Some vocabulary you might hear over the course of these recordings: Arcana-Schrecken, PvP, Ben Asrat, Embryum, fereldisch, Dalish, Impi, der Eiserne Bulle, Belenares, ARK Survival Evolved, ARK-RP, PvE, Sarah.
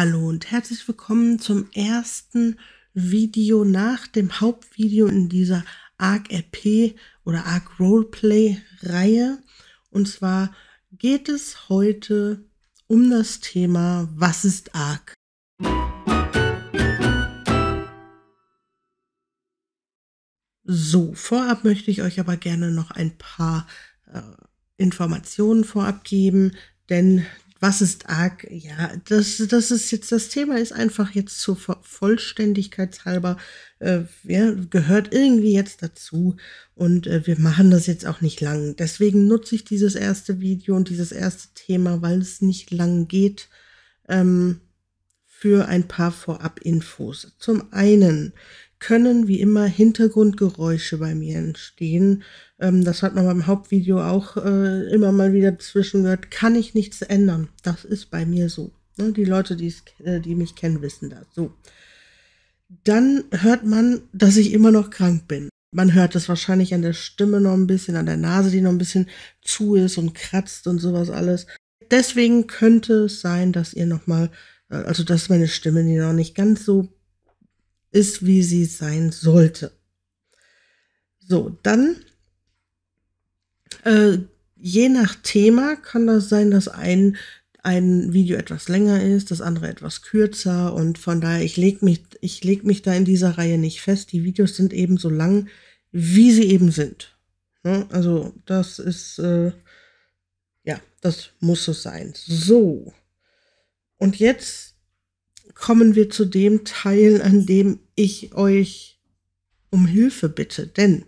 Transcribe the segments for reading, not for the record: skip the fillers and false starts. Hallo und herzlich willkommen zum ersten Video nach dem Hauptvideo in dieser ARK-RP oder ARK-Roleplay-Reihe. Und zwar geht es heute um das Thema, was ist ARK? So, vorab möchte ich euch aber gerne noch ein paar Informationen vorab geben, denn was ist ARK? Ja, das ist jetzt das Thema, ist einfach jetzt zur Vollständigkeit halber, ja, gehört irgendwie jetzt dazu und wir machen das jetzt auch nicht lang. Deswegen nutze ich dieses erste Video und dieses erste Thema, weil es nicht lang geht, für ein paar Vorab-Infos. Zum einen können wie immer Hintergrundgeräusche bei mir entstehen. Das hat man beim Hauptvideo auch immer mal wieder zwischengehört. Kann ich nichts ändern. Das ist bei mir so. Ne? Die Leute, die mich kennen, wissen das. So. Dann hört man, dass ich immer noch krank bin. Man hört es wahrscheinlich an der Stimme noch ein bisschen, an der Nase, die noch ein bisschen zu ist und kratzt und sowas alles. Deswegen könnte es sein, dass ihr noch mal, also dass meine Stimme die noch nicht ganz so ist, wie sie sein sollte. So, dann, je nach Thema kann das sein, dass ein Video etwas länger ist, das andere etwas kürzer und von daher, ich leg mich da in dieser Reihe nicht fest. Die Videos sind eben so lang, wie sie eben sind. Ja, also das ist, ja, das muss es sein. So, und jetzt kommen wir zu dem Teil, an dem ich euch um Hilfe bitte. Denn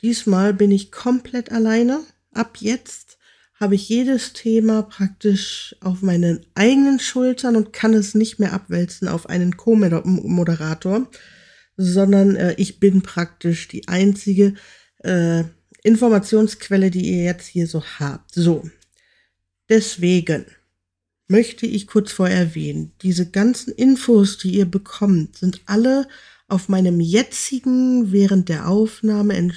diesmal bin ich komplett alleine. Ab jetzt habe ich jedes Thema praktisch auf meinen eigenen Schultern und kann es nicht mehr abwälzen auf einen Co-Moderator, sondern ich bin praktisch die einzige Informationsquelle, die ihr jetzt hier so habt. So, deswegen möchte ich kurz vorher erwähnen, diese ganzen Infos, die ihr bekommt, sind alle auf meinem jetzigen, während der Aufnahme,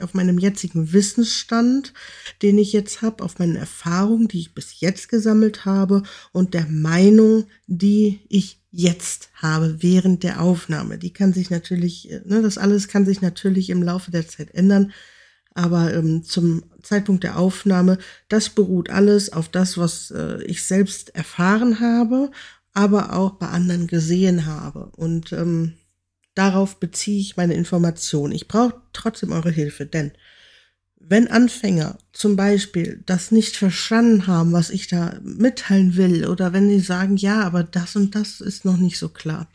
auf meinem jetzigen Wissensstand, den ich jetzt habe, auf meinen Erfahrungen, die ich bis jetzt gesammelt habe und der Meinung, die ich jetzt habe, während der Aufnahme. Die kann sich natürlich, ne, das alles kann sich natürlich im Laufe der Zeit ändern, aber zum Zeitpunkt der Aufnahme, das beruht alles auf das, was ich selbst erfahren habe, aber auch bei anderen gesehen habe. Und darauf beziehe ich meine Informationen. Ich brauche trotzdem eure Hilfe, denn wenn Anfänger zum Beispiel das nicht verstanden haben, was ich da mitteilen will, oder wenn sie sagen, ja, aber das und das ist noch nicht so klar,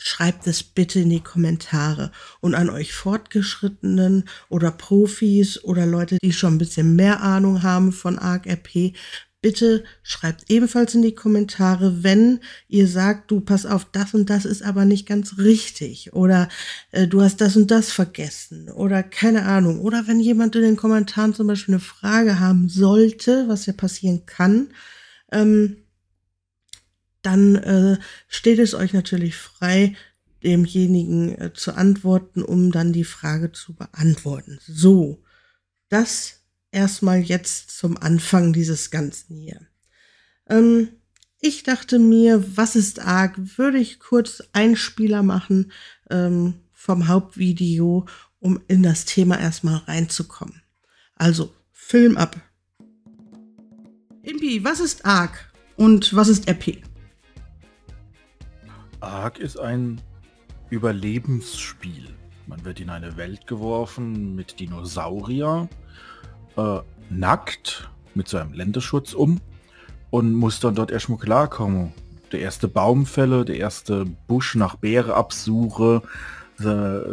schreibt es bitte in die Kommentare. Und an euch Fortgeschrittenen oder Profis oder Leute, die schon ein bisschen mehr Ahnung haben von ARK-RP, bitte schreibt ebenfalls in die Kommentare, wenn ihr sagt, du, pass auf, das und das ist aber nicht ganz richtig oder du hast das und das vergessen oder keine Ahnung. Oder wenn jemand in den Kommentaren zum Beispiel eine Frage haben sollte, was ja passieren kann, dann steht es euch natürlich frei, demjenigen zu antworten, um dann die Frage zu beantworten. So, das erstmal jetzt zum Anfang dieses Ganzen hier. Ich dachte mir, was ist ARK? Würde ich kurz einen Spieler machen vom Hauptvideo, um in das Thema erstmal reinzukommen. Also, Film ab. Impi, was ist ARK und was ist RP? ARK ist ein Überlebensspiel. Man wird in eine Welt geworfen mit Dinosaurier, nackt, mit so einem Lendenschutz um und muss dann dort erstmal klarkommen. Der erste Baum fälle, der erste Busch nach Beere absuche,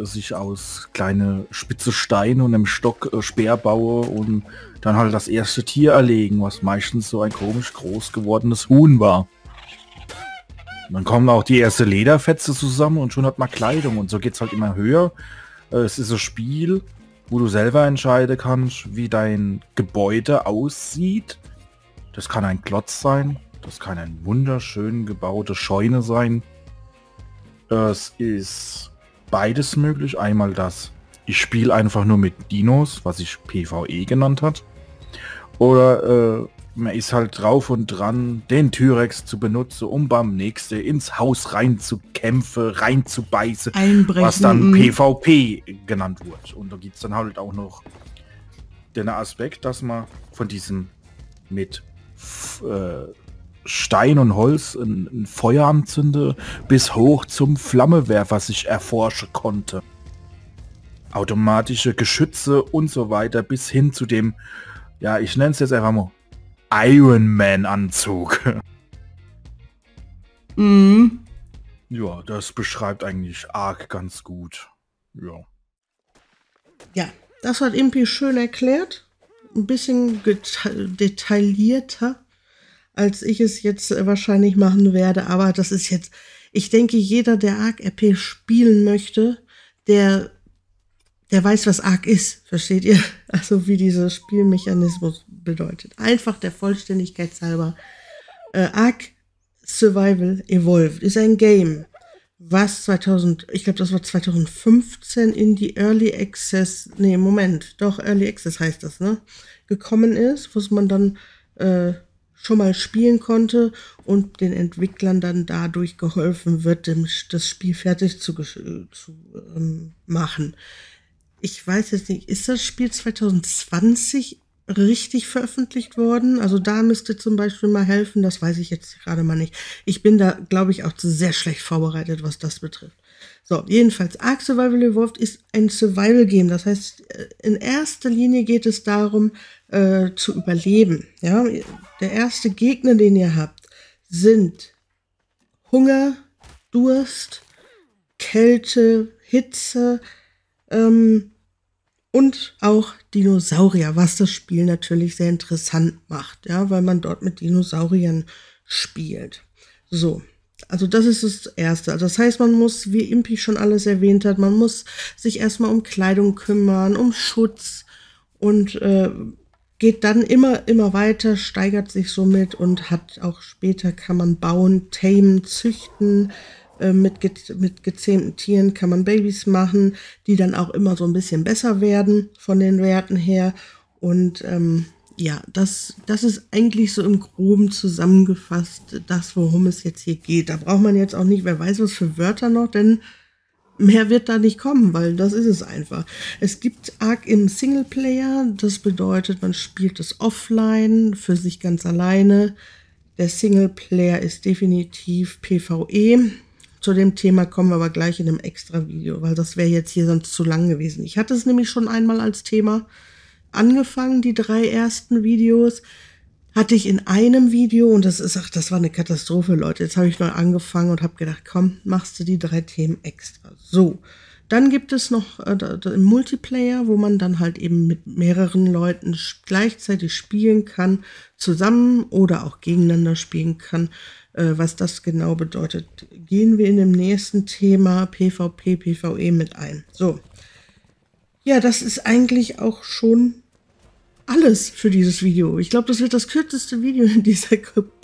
sich aus kleine spitze Steine und einem Stock Speer baue und dann halt das erste Tier erlegen, was meistens so ein komisch groß gewordenes Huhn war. Dann kommen auch die erste Lederfetze zusammen und schon hat man Kleidung und so geht's halt immer höher. Es ist ein Spiel, wo du selber entscheiden kannst, wie dein Gebäude aussieht. Das kann ein Klotz sein, das kann ein wunderschön gebaute Scheune sein. Es ist beides möglich. Einmal das, ich spiele einfach nur mit Dinos, was ich PvE genannt hat. Oder Man ist halt drauf und dran, den T-Rex zu benutzen, um beim nächsten ins Haus reinzukämpfen, reinzubeißen, einbrechen, was dann PvP genannt wird. Und da gibt es dann halt auch noch den Aspekt, dass man von diesem mit Stein und Holz ein Feuer anzünde, bis hoch zum Flammewerfer sich erforschen konnte. Automatische Geschütze und so weiter, bis hin zu dem, ja, ich nenne es jetzt einfach mal Iron Man Anzug. Mhm. Ja, das beschreibt eigentlich ARK ganz gut. Ja. Ja, das hat Impi schön erklärt. Ein bisschen detaillierter, als ich es jetzt wahrscheinlich machen werde. Aber das ist jetzt, ich denke, jeder, der ARK-RP spielen möchte, der weiß, was ARK ist, versteht ihr? Also wie dieser Spielmechanismus bedeutet. Einfach der Vollständigkeit halber. ARK Survival Evolved ist ein Game, was 2015 in die Early Access heißt das, ne? Gekommen ist, was man dann schon mal spielen konnte und den Entwicklern dann dadurch geholfen wird, das Spiel fertig zu machen. Ich weiß jetzt nicht, ist das Spiel 2020 richtig veröffentlicht worden? Also da müsste zum Beispiel mal helfen, das weiß ich jetzt gerade mal nicht. Ich bin da, glaube ich, auch sehr schlecht vorbereitet, was das betrifft. So, jedenfalls, ARK Survival Evolved ist ein Survival-Game. Das heißt, in erster Linie geht es darum, zu überleben. Ja? Der erste Gegner, den ihr habt, sind Hunger, Durst, Kälte, Hitze, und auch Dinosaurier, was das Spiel natürlich sehr interessant macht, ja, weil man dort mit Dinosauriern spielt. So, also das ist das Erste. Also das heißt, man muss, wie Impi schon alles erwähnt hat, man muss sich erstmal um Kleidung kümmern, um Schutz und geht dann immer weiter, steigert sich somit und hat auch später, kann man bauen, tamen, züchten. Mit gezähmten Tieren kann man Babys machen, die dann auch immer so ein bisschen besser werden von den Werten her. Und ja, das ist eigentlich so im Groben zusammengefasst das, worum es jetzt hier geht. Da braucht man jetzt auch nicht, wer weiß was für Wörter noch, denn mehr wird da nicht kommen, weil das ist es einfach. Es gibt ARK im Singleplayer, das bedeutet, man spielt es offline, für sich ganz alleine. Der Singleplayer ist definitiv PvE. Zu dem Thema kommen wir aber gleich in einem extra Video, weil das wäre jetzt hier sonst zu lang gewesen. Ich hatte es nämlich schon einmal als Thema angefangen, die 3 ersten Videos hatte ich in einem Video und das ist, ach, das war eine Katastrophe, Leute. Jetzt habe ich neu angefangen und habe gedacht, komm, machst du die 3 Themen extra. So, dann gibt es noch im Multiplayer, wo man dann halt eben mit mehreren Leuten gleichzeitig spielen kann, zusammen oder auch gegeneinander spielen kann. Was das genau bedeutet, gehen wir in dem nächsten Thema PvP, PvE mit ein. So, ja, das ist eigentlich auch schon alles für dieses Video. Ich glaube, das wird das kürzeste Video in dieser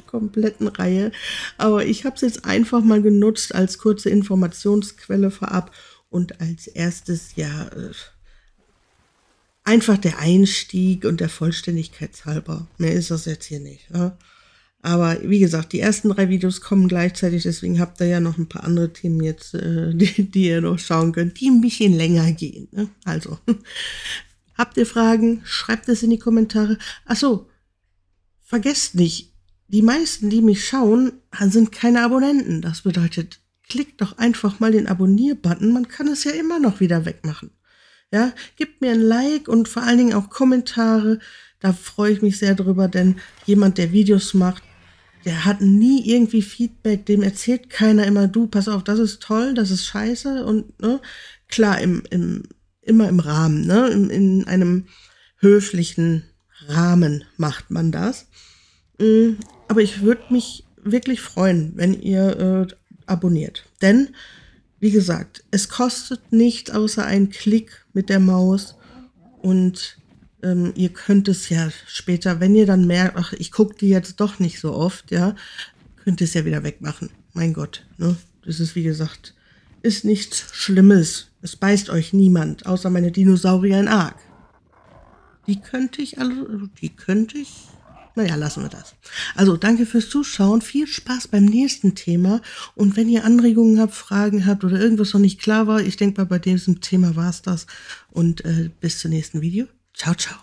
kompletten Reihe, aber ich habe es jetzt einfach mal genutzt als kurze Informationsquelle vorab und als erstes, ja, einfach der Einstieg und der Vollständigkeit halber. Mehr ist das jetzt hier nicht, ja? Aber wie gesagt, die ersten 3 Videos kommen gleichzeitig, deswegen habt ihr ja noch ein paar andere Themen jetzt, die ihr noch schauen könnt, die ein bisschen länger gehen, ne? Also, habt ihr Fragen, schreibt es in die Kommentare. Achso, vergesst nicht, die meisten, die mich schauen, sind keine Abonnenten. Das bedeutet, klickt doch einfach mal den Abonnier-Button, man kann es ja immer noch wieder wegmachen. Ja, gebt mir ein Like und vor allen Dingen auch Kommentare, da freue ich mich sehr drüber, denn jemand, der Videos macht, der hat nie irgendwie Feedback, dem erzählt keiner immer, du, pass auf, das ist toll, das ist scheiße und ne, klar, immer im Rahmen, ne, in einem höflichen Rahmen macht man das. Aber ich würde mich wirklich freuen, wenn ihr abonniert, denn, wie gesagt, es kostet nichts außer einen Klick mit der Maus und ihr könnt es ja später, wenn ihr dann merkt, ach, ich gucke die jetzt doch nicht so oft, ja, könnt ihr es ja wieder wegmachen. Mein Gott, ne? Das ist, wie gesagt, ist nichts Schlimmes. Es beißt euch niemand, außer meine Dinosaurier in ARK. Die könnte ich, Naja, lassen wir das. Also danke fürs Zuschauen, viel Spaß beim nächsten Thema und wenn ihr Anregungen habt, Fragen habt oder irgendwas noch nicht klar war, ich denke mal bei diesem Thema war es das und bis zum nächsten Video. Ciao, ciao.